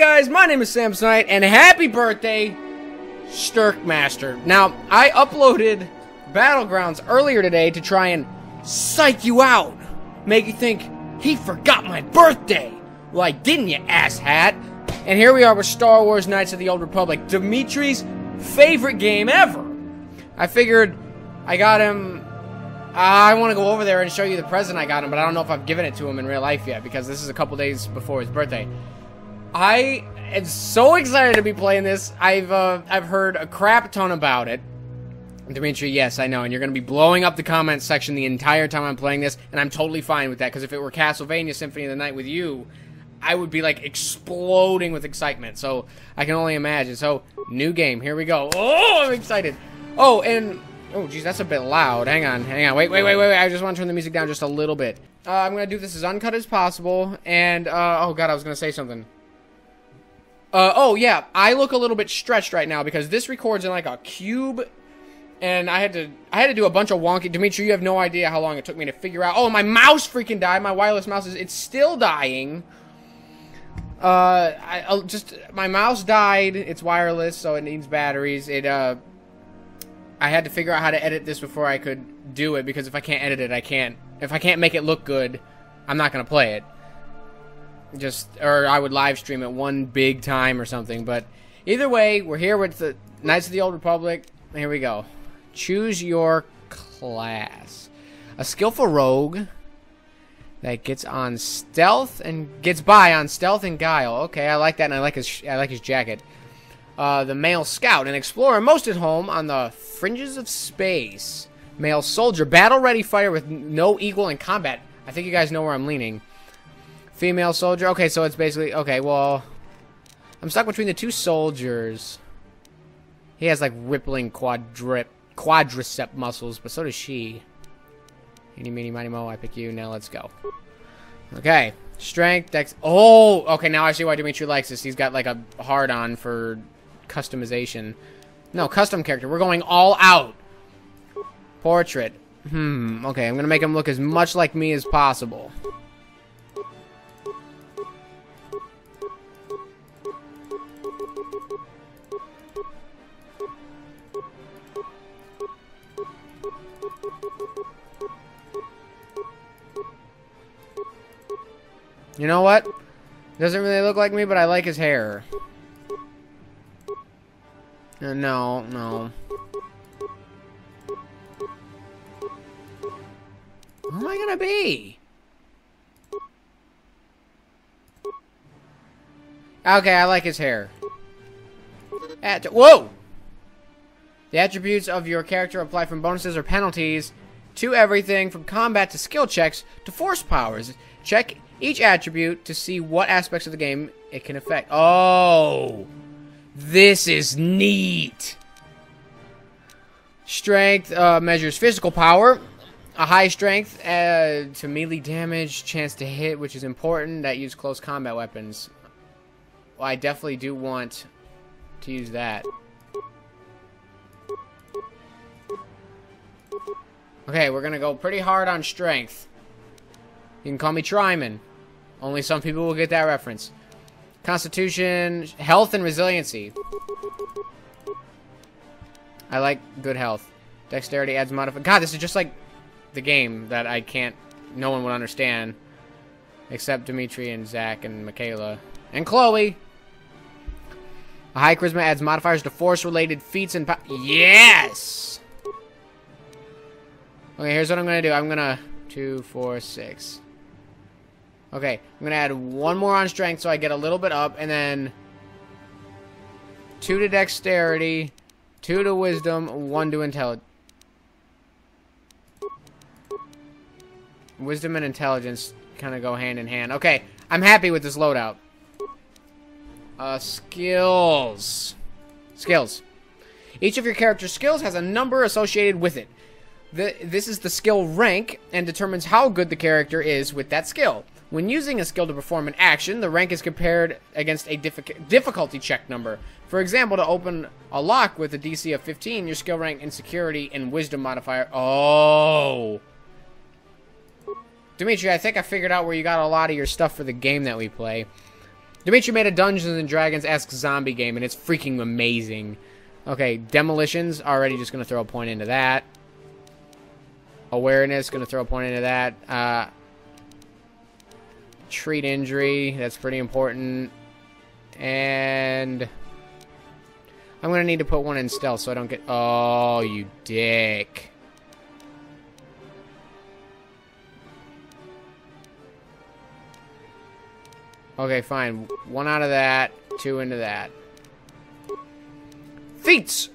guys, my name is Sam Knight, and happy birthday, Sturkmaster. Now, I uploaded Battlegrounds earlier today to try and psych you out. Make you think, he forgot my birthday! Well, I didn't, you asshat! And here we are with Star Wars: Knights of the Old Republic, Dimitri's favorite game ever! I figured I got him... I want to go over there and show you the present I got him, but I don't know if I've given it to him in real life yet, because this is a couple days before his birthday. I am so excited to be playing this. I've heard a crap ton about it. Demitri, yes, I know, and you're going to be blowing up the comments section the entire time I'm playing this, and I'm totally fine with that, because if it were Castlevania Symphony of the Night with you, I would be, like, exploding with excitement, so I can only imagine. So, new game, here we go. Oh, I'm excited. Oh, and, oh, geez, that's a bit loud. Hang on, wait, I just want to turn the music down just a little bit. I'm going to do this as uncut as possible, and, oh, God, I was going to say something. Oh, yeah, I look a little bit stretched right now, because this records in, like, a cube... And I had to do a bunch of wonky... Demitri, you have no idea how long it took me to figure out... Oh, my mouse freaking died. My wireless mouse is... It's still dying. My mouse died. It's wireless, so it needs batteries. I had to figure out how to edit this before I could do it, because if I can't edit it, I can't... If I can't make it look good, I'm not gonna play it. Or I would live stream it one big time or something, but... Either way, we're here with the Knights of the Old Republic. Here we go. Choose your class. A skillful rogue that gets on stealth and gets by on stealth and guile. Okay, I like that, and I like his jacket. The male scout, an explorer most at home on the fringes of space. Male soldier, battle-ready fighter with no equal in combat. I think you guys know where I'm leaning. Female soldier. Okay, so it's basically okay. Well, I'm stuck between the two soldiers. He has, like, rippling quadricep muscles, but so does she. Eeny, meeny, miny, moe, I pick you. Now let's go. Okay. Strength, dex... Oh! Okay, now I see why Demitri likes this. He's got, like, a hard-on for customization. No, custom character. We're going all out. Portrait. Okay, I'm gonna make him look as much like me as possible. You know what? Doesn't really look like me, but I like his hair. No. Who am I gonna be? Okay, I like his hair. Whoa! The attributes of your character apply from bonuses or penalties to everything from combat to skill checks to force powers. Check each attribute to see what aspects of the game it can affect. Oh! This is neat! Strength measures physical power. A high strength to melee damage, chance to hit, which is important. That use close combat weapons. Well, I definitely do want to use that. Okay, we're gonna go pretty hard on strength. You can call me Tryman. Only some people will get that reference. Constitution, health, and resiliency. I like good health. Dexterity adds modifier. God, this is just like the game that I can't... No one would understand. Except Demitri and Zach and Michaela. And Chloe! A high charisma adds modifiers to force-related feats and... Yes! Okay, here's what I'm gonna do. I'm gonna... 2, 4, 6... Okay, I'm going to add one more on strength so I get a little bit up, and then 2 to dexterity, 2 to wisdom, 1 to intelligence. Wisdom and intelligence kind of go hand in hand. Okay, I'm happy with this loadout. Skills. Skills. Each of your character's skills has a number associated with it. This is the skill rank and determines how good the character is with that skill. When using a skill to perform an action, the rank is compared against a difficulty check number. For example, to open a lock with a DC of 15, your skill rank and security and wisdom modifier... Oh! Demitri, I think I figured out where you got a lot of your stuff for the game that we play. Demitri made a Dungeons and Dragons-esque zombie game, and it's freaking amazing. Okay, demolitions, already just going to throw a point into that. Awareness, going to throw a point into that. Treat injury, that's pretty important. And I'm going to need to put one in stealth so I don't get... Oh, you dick. Okay, fine. One out of that, two into that. Feats!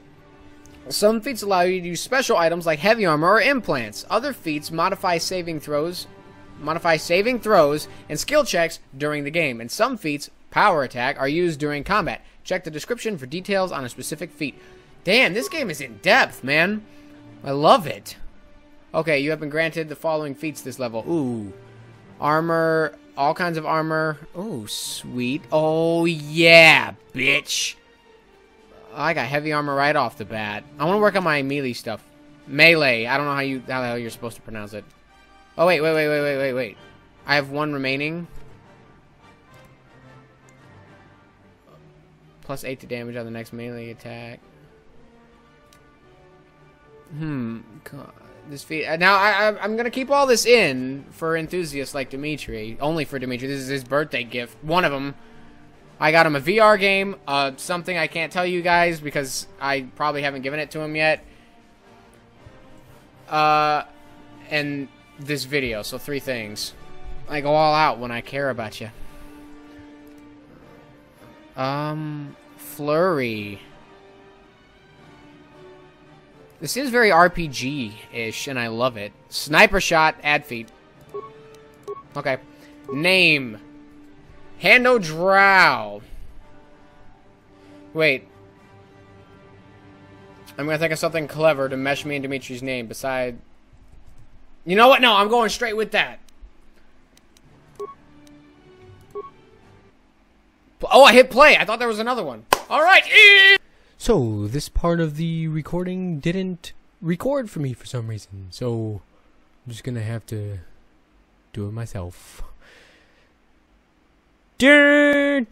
Some feats allow you to use special items like heavy armor or implants. Other feats modify saving throws and skill checks during the game, and some feats, power attack, are used during combat. Check the description for details on a specific feat. Damn, this game is in depth, man. I love it. Okay, you have been granted the following feats this level. Ooh. Armor, all kinds of armor. Ooh, sweet. Oh, yeah, bitch. I got heavy armor right off the bat. I want to work on my melee stuff. Melee. I don't know how the hell you're supposed to pronounce it. Oh, wait. I have one remaining. +8 to damage on the next melee attack. God. This feat. Now, I'm going to keep all this in for enthusiasts like Demitri. Only for Demitri. This is his birthday gift. One of them. I got him a VR game. Something I can't tell you guys because I probably haven't given it to him yet. And this video. So, 3 things. I go all out when I care about you. Flurry. This seems very RPG-ish, and I love it. Sniper shot, add feat. Okay. Name. Hando Drow. Wait. I'm going to think of something clever to mesh me and Dimitri's name beside... You know what? No, I'm going straight with that. Oh, I hit play. I thought there was another one. All right. So, this part of the recording didn't record for me for some reason. So, I'm just going to have to do it myself. And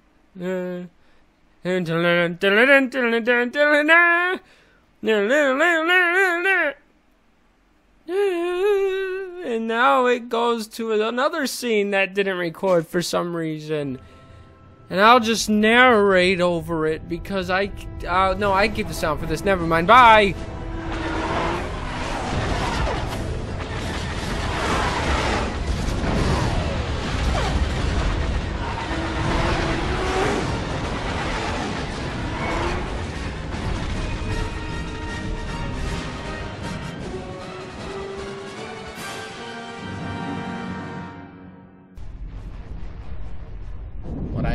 now it goes to another scene that didn't record for some reason. And I'll just narrate over it because no, I keep the sound for this. Never mind. Bye!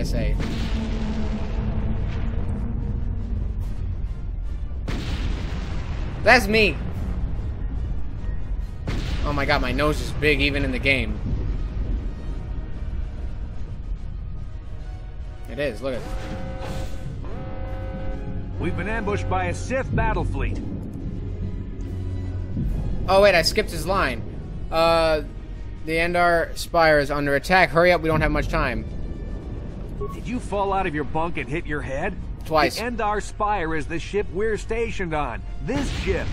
Say. That's me. Oh my god, my nose is big even in the game. It is, look at it. We've been ambushed by a Sith battle fleet. Oh wait, I skipped his line. The Endar Spire is under attack. Hurry up, we don't have much time. Did you fall out of your bunk and hit your head? Twice. The Endar Spire is the ship we're stationed on. This ship.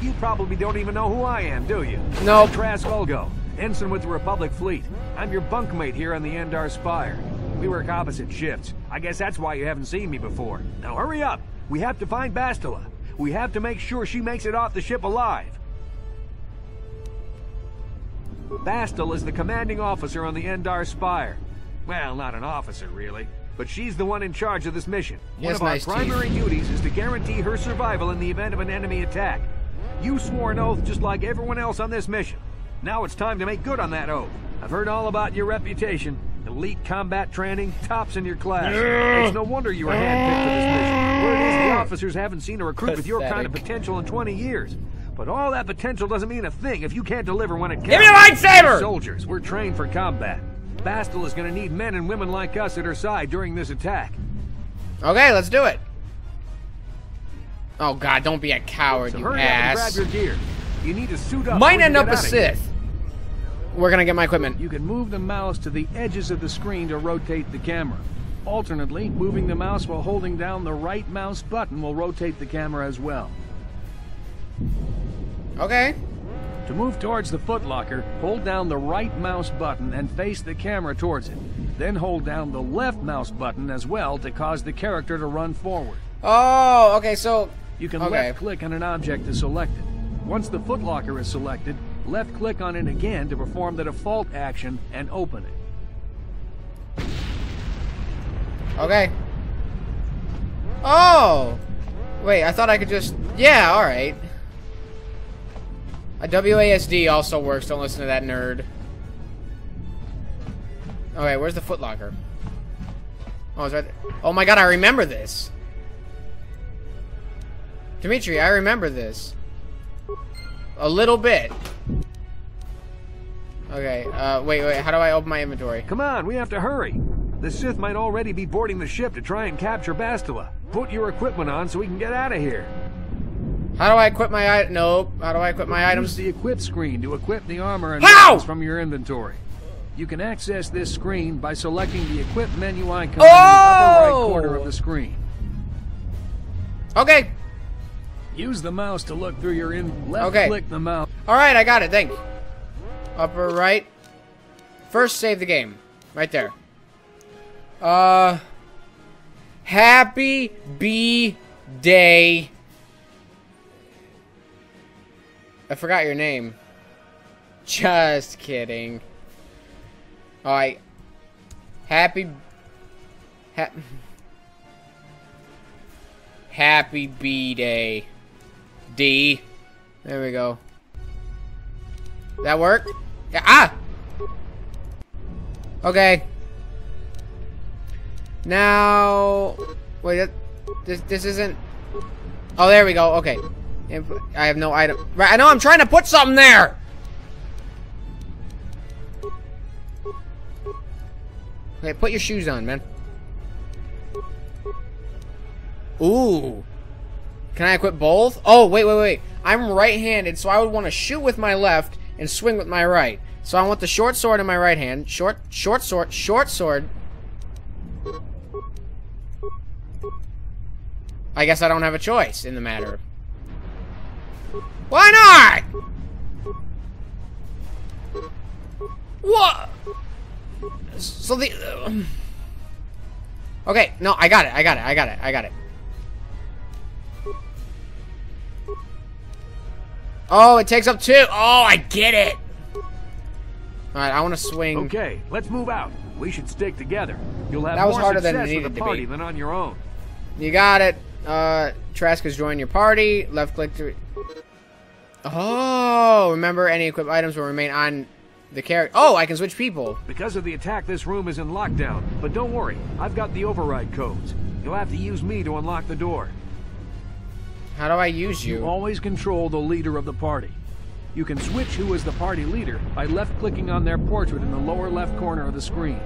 You probably don't even know who I am, do you? No. Nope. Trask Ulgo, ensign with the Republic Fleet. I'm your bunkmate here on the Endar Spire. We work opposite shifts. I guess that's why you haven't seen me before. Now hurry up. We have to find Bastila. We have to make sure she makes it off the ship alive. Bastila is the commanding officer on the Endar Spire. Well, not an officer, really. But she's the one in charge of this mission. Yes, one of our primary duties is to guarantee her survival in the event of an enemy attack. You swore an oath just like everyone else on this mission. Now it's time to make good on that oath. I've heard all about your reputation. Elite combat training, tops in your class. It's no wonder you were handpicked for this mission. Where it is, the officers haven't seen a recruit with your kind of potential in 20 years. But all that potential doesn't mean a thing if you can't deliver when it counts. Give me a lightsaber! Soldiers, we're trained for combat. Bastila is going to need men and women like us at her side during this attack. Okay, let's do it. Oh God, don't be a coward, so you ass. Grab your gear. You need to suit up. Might end up a Sith. We're going to get my equipment. You can move the mouse to the edges of the screen to rotate the camera. Alternately, moving the mouse while holding down the right mouse button will rotate the camera as well. Okay. To move towards the footlocker, hold down the right mouse button and face the camera towards it. Then hold down the left mouse button as well to cause the character to run forward. Oh, okay, so... You can left-click on an object to select it. Once the footlocker is selected, left-click on it again to perform the default action and open it. Okay. Oh! Wait, I thought I could just... Yeah, alright. A WASD also works, don't listen to that nerd. Okay, where's the footlocker? Oh, it's right there. Oh my God, I remember this. Demitri, I remember this. A little bit. Okay, wait, how do I open my inventory? Come on, we have to hurry. The Sith might already be boarding the ship to try and capture Bastila. Put your equipment on so we can get out of here. How do I equip my item? Nope. How do I equip my items? Use the equip screen to equip the armor and weapons from your inventory. You can access this screen by selecting the equip menu icon in the upper right corner of the screen. Okay. Use the mouse to look through your Left click the mouse. Alright, I got it. Thank you. Upper right. First, save the game. Right there. Happy B-Day. I forgot your name. Just kidding. Alright. Happy B-Day. D. There we go. That work? Yeah, okay. Now... Wait, this isn't... Oh, there we go. Okay. I have no item. Right, I know I'm trying to put something there! Okay, put your shoes on, man. Ooh. Can I equip both? Oh, wait. I'm right-handed, so I would want to shoot with my left and swing with my right. So I want the short sword in my right hand. Short sword. I guess I don't have a choice in the matter. Why not? What? So the... Okay, no, I got it. Oh, it takes up two. Oh, I get it. Alright, I want to swing. Okay, let's move out. We should stick together. You'll have more success with the party than on your own. You got it. Trask has joined your party. Left click to... Oh, remember, any equipped items will remain on the character. Oh, I can switch people. Because of the attack, this room is in lockdown. But don't worry, I've got the override codes. You'll have to use me to unlock the door. How do I use you? You always control the leader of the party. You can switch who is the party leader by left-clicking on their portrait in the lower left corner of the screen.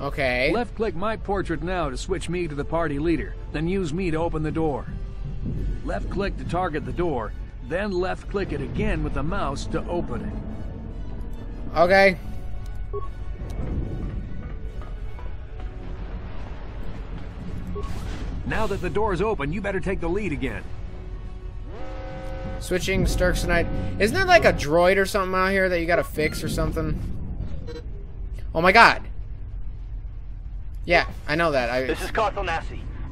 Okay. Left-click my portrait now to switch me to the party leader, then use me to open the door. Left-click to target the door, then left-click it again with the mouse to open it. Okay. Now that the door is open, you better take the lead again. Switching Sturkmaster. Isn't there like a droid or something out here that you gotta fix or something? Oh my god. Yeah, I know that. This is Carth.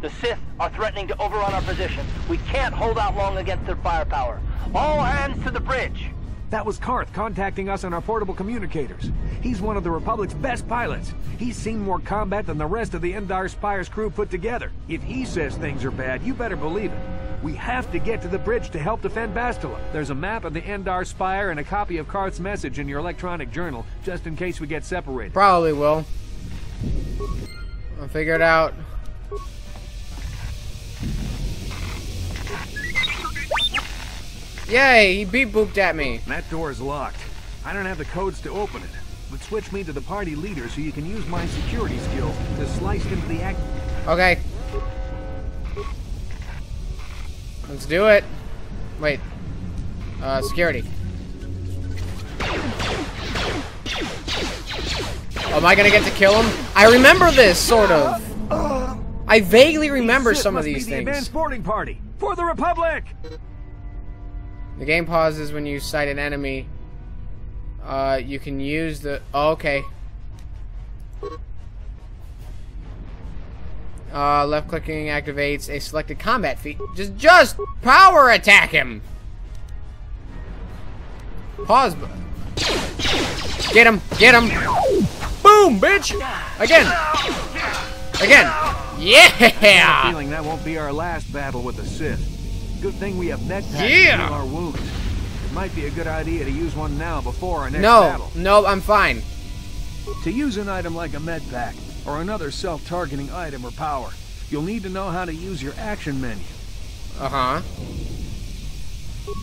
The Sith are threatening to overrun our position. We can't hold out long against their firepower. All hands to the bridge. That was Carth contacting us on our portable communicators. He's one of the Republic's best pilots. He's seen more combat than the rest of the Endar Spire's crew put together. If he says things are bad, you better believe it. We have to get to the bridge to help defend Bastila. There's a map of the Endar Spire and a copy of Carth's message in your electronic journal, just in case we get separated. Probably will. I'll figure it out. Yay, he beep booped at me. That door is locked. I don't have the codes to open it, but switch me to the party leader so you can use my security skills to slice into the act. Okay. Let's do it. Wait. Security. Am I gonna get to kill him? I remember this, sort of. I vaguely remember some of these things. The advanced boarding party for the Republic! The game pauses when you sight an enemy. You can use the... Oh, okay. Left clicking activates a selected combat feat. Just power attack him! Pause button. Get him! Get him! Boom, bitch! Again! Again! Yeah! I have a feeling that won't be our last battle with the Sith. Good thing we have net packs to heal our wounds. It might be a good idea to use one now before our next battle. No, I'm fine. To use an item like a med pack or another self-targeting item or power, you'll need to know how to use your action menu. Uh-huh.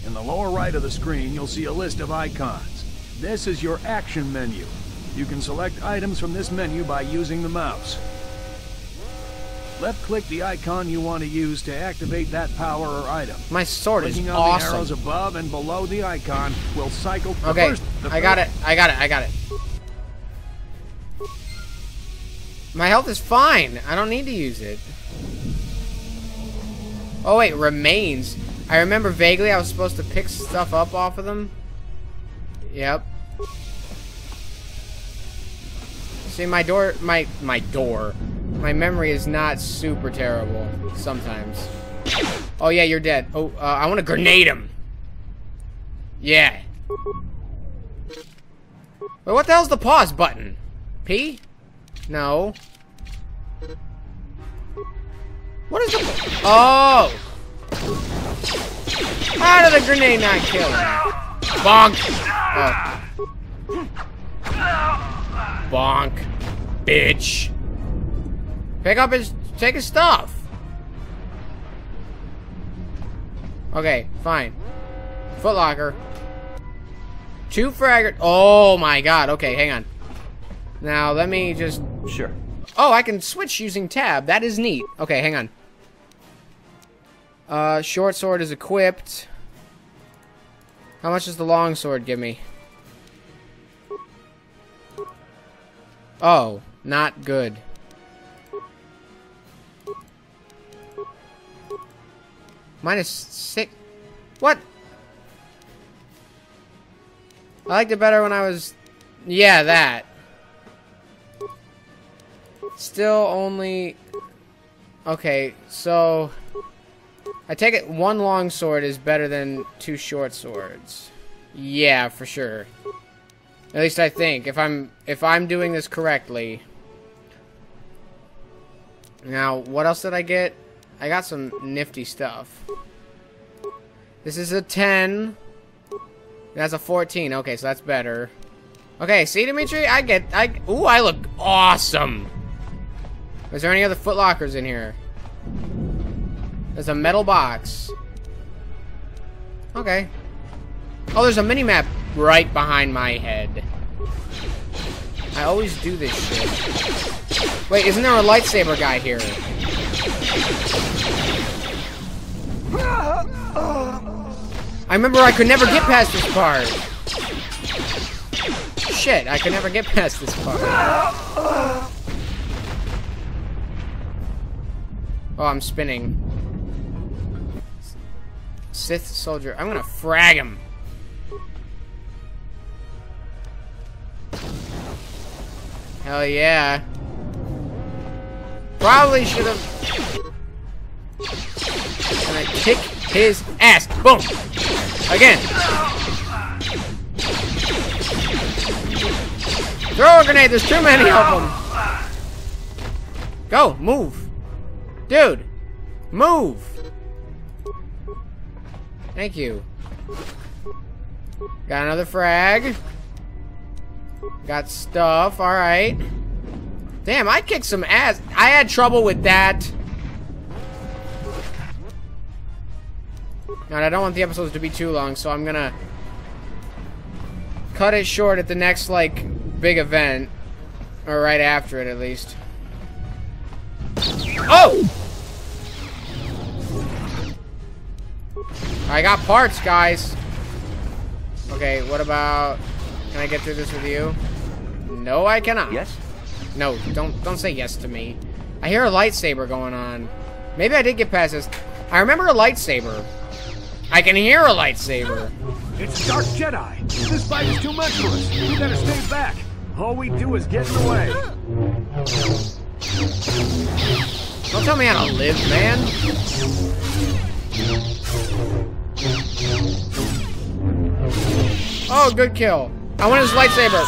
In the lower right of the screen, you'll see a list of icons. This is your action menu. You can select items from this menu by using the mouse. Left-click the icon you want to use to activate that power or item. My sword is awesome. Clicking on the arrows above and below the icon will cycle. Okay, I got it. I got it. I got it. My health is fine. I don't need to use it. Oh wait, remains. I remember vaguely I was supposed to pick stuff up off of them. Yep. See, my memory is not super terrible sometimes. Oh yeah, you're dead. Oh, I want to grenade him. Yeah. But what the hell's the pause button? P? No. What is the... Oh! How did the grenade not kill him? Bonk! Oh. Bonk. Bitch. Pick up his... Take his stuff! Okay, fine. Footlocker. 2 fragger... Oh my god, okay, hang on. Now, let me just... Sure. Oh, I can switch using tab. That is neat. Okay, hang on. Short sword is equipped. How much does the long sword give me? Oh, not good. -6. What? I liked it better when I was... Yeah, that. Still only... Okay, so... I take it 1 long sword is better than 2 short swords. Yeah, for sure. At least I think, if I'm doing this correctly. Now, what else did I get? I got some nifty stuff. This is a 10. That's a 14. Okay, so that's better. Okay, see, Demitri? Ooh, I look awesome. Is there any other footlockers in here? There's a metal box. Okay. Oh, there's a mini-map right behind my head. I always do this shit. Wait, isn't there a lightsaber guy here? I remember I could never get past this part. Shit, I could never get past this part. Oh, I'm spinning. Sith soldier. I'm gonna frag him. Hell yeah. Probably should have. And I kick his ass. Boom. Again. Throw a grenade. There's too many of them. Go. Move. Dude. Move. Thank you. Got another frag. Got stuff. Alright. Damn, I kicked some ass. I had trouble with that. Now, I don't want the episodes to be too long, so I'm gonna cut it short at the next, like, big event. Or right after it, at least. Oh! I got parts, guys. Okay, what about... Can I get through this with you? No, I cannot. Yes? No, don't say yes to me. I hear a lightsaber going on. Maybe I did get past this. I remember a lightsaber. I can hear a lightsaber. It's Dark Jedi. This fight is too much for us. We better stay back. All we do is get in the way. Don't tell me how to live, man. Oh, good kill. I want his lightsaber.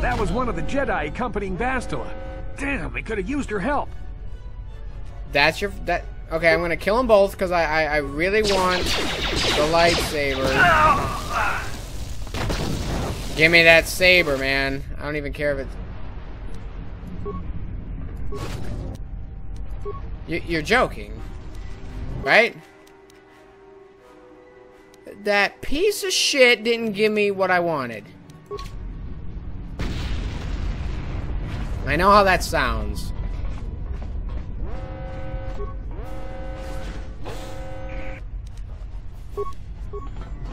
That was one of the Jedi accompanying Bastila. Damn, we could have used her help. That's your... that. Okay, I'm gonna kill them both because I really want the lightsaber. Give me that saber, man. I don't even care if it's... You're joking, right? That piece of shit didn't give me what I wanted. I know how that sounds.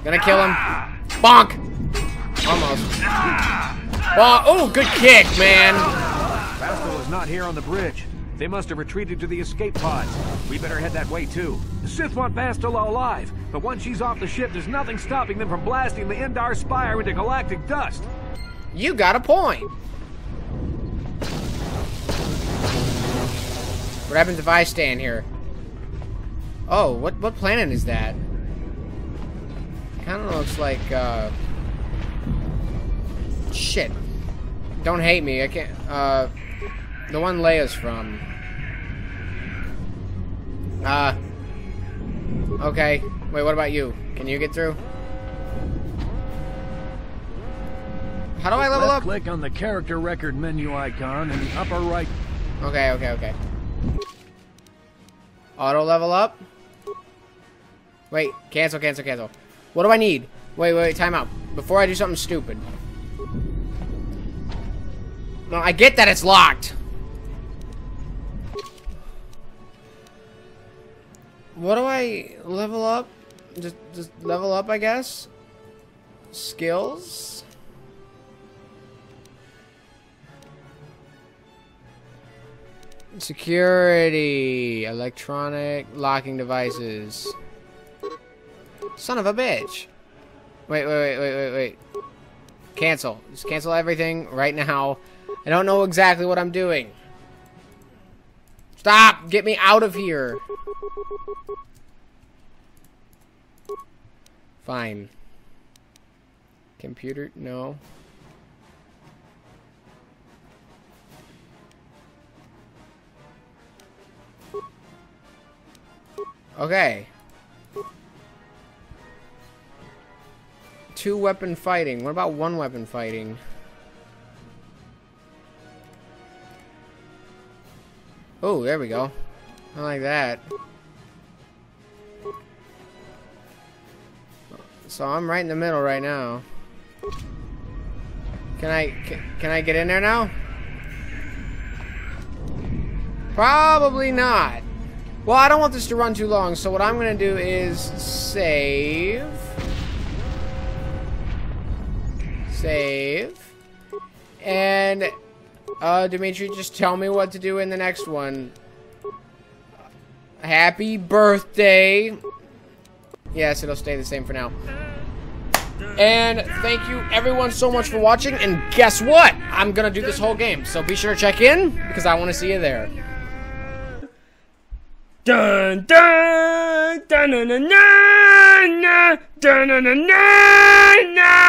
Gonna kill him. Bonk! Almost. Oh, good kick, man. Bastila is not here on the bridge. They must have retreated to the escape pods. We better head that way, too. The Sith want Bastila alive, but once she's off the ship, there's nothing stopping them from blasting the Endar Spire into galactic dust. You got a point. What happens if I stand here? Oh, what planet is that? Kind of looks like, shit. Don't hate me, I can't, the one Leia's from. Okay. Wait, what about you? Can you get through? How do I level up? Click on the character record menu icon in the upper right. Okay, okay, okay. Auto level up? Wait, cancel, cancel, cancel. What do I need? Wait, wait, time out. Before I do something stupid. No, I get that it's locked. What do I level up? Just level up, I guess. Skills. Security. Electronic locking devices. Son of a bitch. Wait. Cancel. Just cancel everything right now. I don't know exactly what I'm doing. Stop! Get me out of here! Fine. Computer? No. Okay. Two weapon fighting. What about one weapon fighting? Oh, there we go. I like that. So I'm right in the middle right now. Can I get in there now? Probably not. Well, I don't want this to run too long, so what I'm gonna do is save. Save. And Demitri, just tell me what to do in the next one. Happy birthday. Yes, it'll stay the same for now. And thank you everyone so much for watching, and guess what? I'm gonna do this whole game, so be sure to check in, because I want to see you there. Dun dun dun dun dun dun dun dun dun dun dun dun.